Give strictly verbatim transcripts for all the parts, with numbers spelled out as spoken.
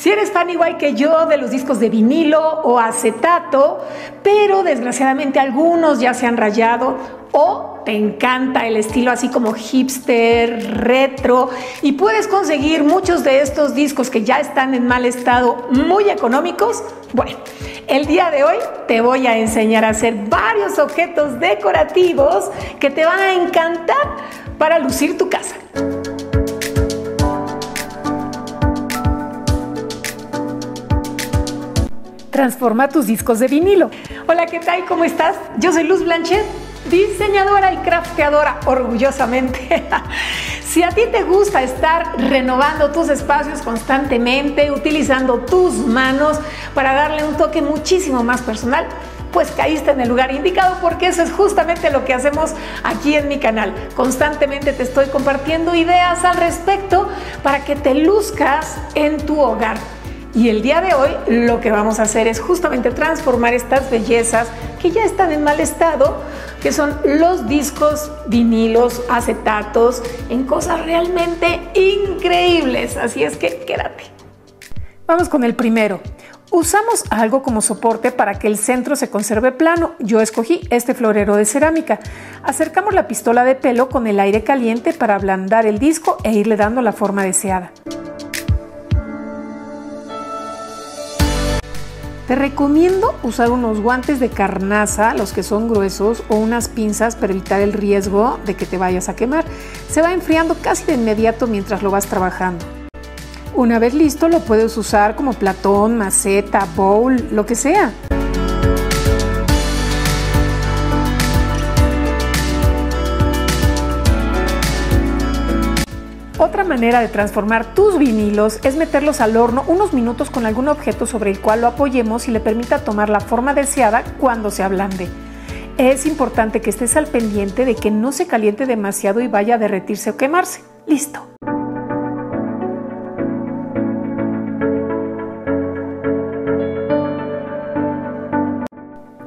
Si eres fan igual que yo de los discos de vinilo o acetato, pero desgraciadamente algunos ya se han rayado, o te encanta el estilo así como hipster, retro, y puedes conseguir muchos de estos discos que ya están en mal estado muy económicos, bueno, el día de hoy te voy a enseñar a hacer varios objetos decorativos que te van a encantar para lucir tu casa. Transforma tus discos de vinilo. Hola, ¿qué tal? ¿Cómo estás? Yo soy Luz Blanchet, diseñadora y crafteadora, orgullosamente. Si a ti te gusta estar renovando tus espacios constantemente, utilizando tus manos para darle un toque muchísimo más personal, pues caíste en el lugar indicado, porque eso es justamente lo que hacemos aquí en mi canal. Constantemente te estoy compartiendo ideas al respecto para que te luzcas en tu hogar. Y el día de hoy lo que vamos a hacer es justamente transformar estas bellezas que ya están en mal estado, que son los discos, vinilos, acetatos, en cosas realmente increíbles. Así es que quédate. Vamos con el primero. Usamos algo como soporte para que el centro se conserve plano. Yo escogí este florero de cerámica. Acercamos la pistola de pelo con el aire caliente para ablandar el disco e irle dando la forma deseada. Te recomiendo usar unos guantes de carnaza, los que son gruesos, o unas pinzas para evitar el riesgo de que te vayas a quemar. Se va enfriando casi de inmediato mientras lo vas trabajando. Una vez listo, lo puedes usar como platón, maceta, bowl, lo que sea. Otra manera de transformar tus vinilos es meterlos al horno unos minutos con algún objeto sobre el cual lo apoyemos y le permita tomar la forma deseada cuando se ablande. Es importante que estés al pendiente de que no se caliente demasiado y vaya a derretirse o quemarse. ¡Listo!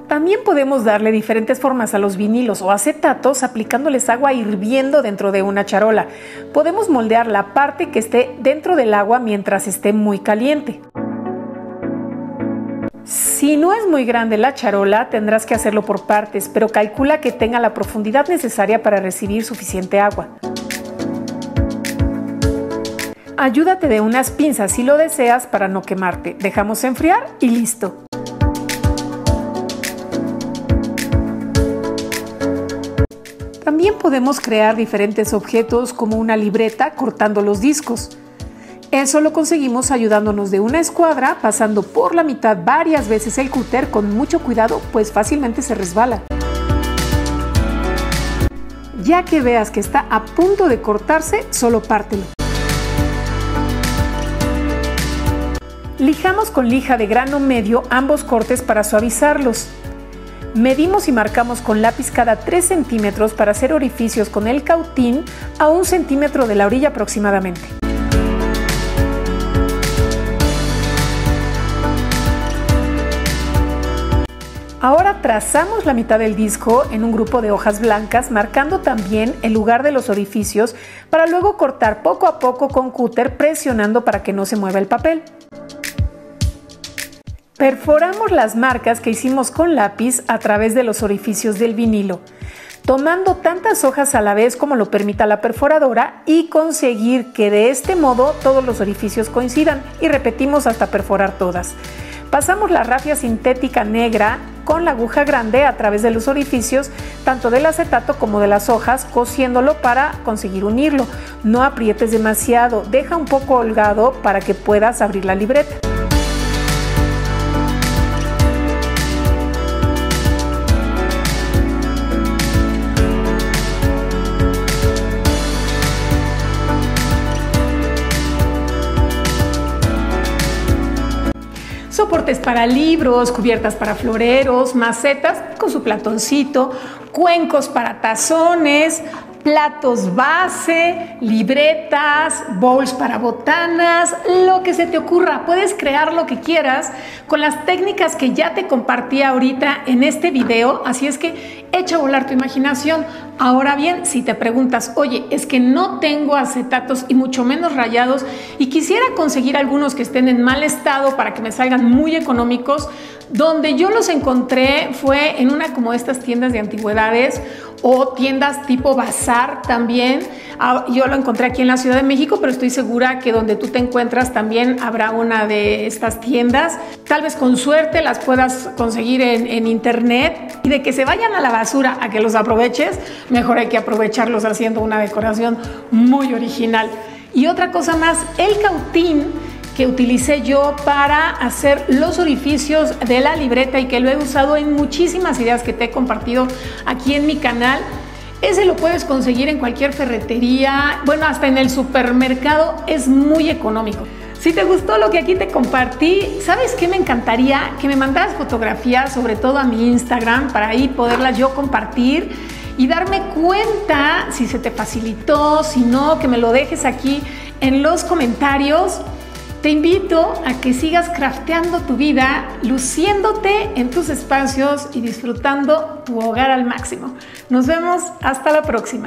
También podemos darle diferentes formas a los vinilos o acetatos aplicándoles agua hirviendo dentro de una charola. Podemos moldear la parte que esté dentro del agua mientras esté muy caliente. Si no es muy grande la charola, tendrás que hacerlo por partes, pero calcula que tenga la profundidad necesaria para recibir suficiente agua. Ayúdate de unas pinzas si lo deseas para no quemarte. Dejamos enfriar y listo. También podemos crear diferentes objetos como una libreta cortando los discos. Eso lo conseguimos ayudándonos de una escuadra, pasando por la mitad varias veces el cúter con mucho cuidado, pues fácilmente se resbala. Ya que veas que está a punto de cortarse, solo pártelo. Lijamos con lija de grano medio ambos cortes para suavizarlos. Medimos y marcamos con lápiz cada tres centímetros para hacer orificios con el cautín a un centímetro de la orilla aproximadamente. Ahora trazamos la mitad del disco en un grupo de hojas blancas, marcando también el lugar de los orificios para luego cortar poco a poco con cúter, presionando para que no se mueva el papel. Perforamos las marcas que hicimos con lápiz a través de los orificios del vinilo, tomando tantas hojas a la vez como lo permita la perforadora y conseguir que de este modo todos los orificios coincidan, y repetimos hasta perforar todas. Pasamos la rafia sintética negra con la aguja grande a través de los orificios tanto del acetato como de las hojas, cosiéndolo para conseguir unirlo. No aprietes demasiado, deja un poco holgado para que puedas abrir la libreta. Soportes para libros, cubiertas para floreros, macetas con su platoncito, cuencos para tazones, platos base, libretas, bowls para botanas, lo que se te ocurra. Puedes crear lo que quieras con las técnicas que ya te compartí ahorita en este video, así es que echa a volar tu imaginación. Ahora bien, si te preguntas, oye, es que no tengo acetatos y mucho menos rayados y quisiera conseguir algunos que estén en mal estado para que me salgan muy económicos, donde yo los encontré fue en una como estas tiendas de antigüedades o tiendas tipo bazar también. Yo lo encontré aquí en la Ciudad de México, pero estoy segura que donde tú te encuentras también habrá una de estas tiendas. Tal vez con suerte las puedas conseguir en, en internet, y de que se vayan a la basura a que los aproveches, mejor hay que aprovecharlos haciendo una decoración muy original. Y otra cosa más, el cautín que utilicé yo para hacer los orificios de la libreta y que lo he usado en muchísimas ideas que te he compartido aquí en mi canal. Ese lo puedes conseguir en cualquier ferretería, bueno, hasta en el supermercado, es muy económico. Si te gustó lo que aquí te compartí, ¿sabes qué? Me encantaría que me mandaras fotografías, sobre todo a mi Instagram, para ahí poderlas yo compartir y darme cuenta si se te facilitó, si no, que me lo dejes aquí en los comentarios. Te invito a que sigas crafteando tu vida, luciéndote en tus espacios y disfrutando tu hogar al máximo. Nos vemos hasta la próxima.